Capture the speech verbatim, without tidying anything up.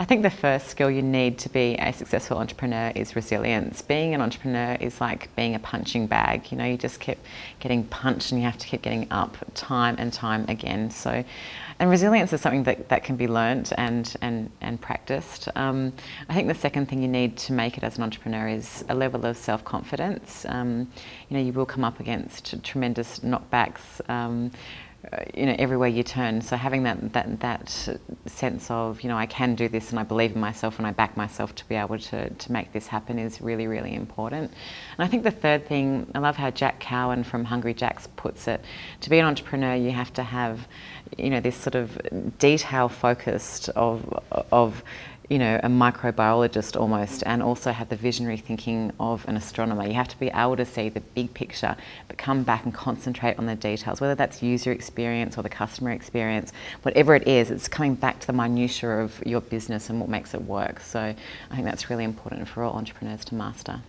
I think the first skill you need to be a successful entrepreneur is resilience. Being an entrepreneur is like being a punching bag. You know, you just keep getting punched and you have to keep getting up time and time again. So, and resilience is something that, that can be learnt and, and, and practised. Um, I think the second thing you need to make it as an entrepreneur is a level of self-confidence. Um, you know, you will come up against tremendous knockbacks, um, you know, everywhere you turn. So having that, that, that sense of, you know, I can do this and I believe in myself and I back myself to be able to, to make this happen is really, really important. And I think the third thing, I love how Jack Cowan from Hungry Jacks puts it, to be an entrepreneur you have to have, you know, this sort of detail focused of, of you know, a microbiologist almost, and also have the visionary thinking of an astronomer. You have to be able to see the big picture, but come back and concentrate on the details, whether that's user experience or the customer experience, whatever it is, it's coming back to the minutiae of your business and what makes it work. So I think that's really important for all entrepreneurs to master.